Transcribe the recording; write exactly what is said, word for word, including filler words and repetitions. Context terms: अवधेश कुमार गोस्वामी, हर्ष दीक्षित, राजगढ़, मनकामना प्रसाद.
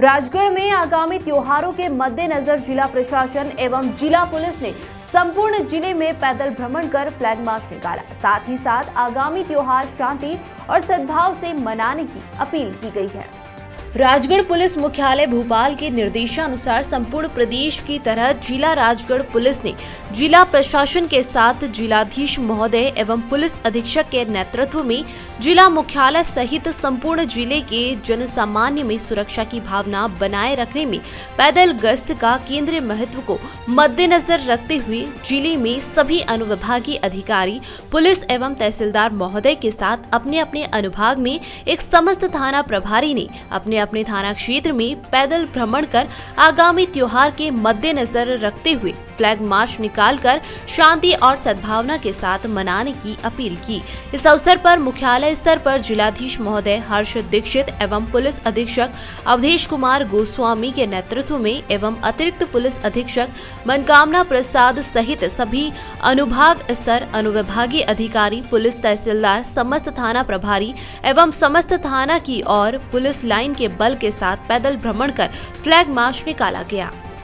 राजगढ़ में आगामी त्योहारों के मद्देनजर जिला प्रशासन एवं जिला पुलिस ने संपूर्ण जिले में पैदल भ्रमण कर फ्लैग मार्च निकाला। साथ ही साथ आगामी त्योहार शांति और सद्भाव से मनाने की अपील की गई है। राजगढ़ पुलिस मुख्यालय भोपाल के निर्देशानुसार संपूर्ण प्रदेश की तरह जिला राजगढ़ पुलिस ने जिला प्रशासन के साथ जिलाधीश महोदय एवं पुलिस अधीक्षक के नेतृत्व में जिला मुख्यालय सहित संपूर्ण जिले के जन सामान्य में सुरक्षा की भावना बनाए रखने में पैदल गश्त का केंद्रीय महत्व को मद्देनजर रखते हुए जिले में सभी अनुविभागीय अधिकारी पुलिस एवं तहसीलदार महोदय के साथ अपने अपने अनुभाग में एक समस्त थाना प्रभारी ने अपने अपने थाना क्षेत्र में पैदल भ्रमण कर आगामी त्योहार के मद्देनजर रखते हुए फ्लैग मार्च निकालकर शांति और सद्भावना के साथ मनाने की अपील की। इस अवसर पर मुख्यालय स्तर पर जिलाधीश महोदय हर्ष दीक्षित एवं पुलिस अधीक्षक अवधेश कुमार गोस्वामी के नेतृत्व में एवं अतिरिक्त पुलिस अधीक्षक मनकामना प्रसाद सहित सभी अनुभाग स्तर अनुविभागीय अधिकारी पुलिस तहसीलदार समस्त थाना प्रभारी एवं समस्त थाना की और पुलिस लाइन के बल के साथ पैदल भ्रमण कर फ्लैग मार्च निकाला गया।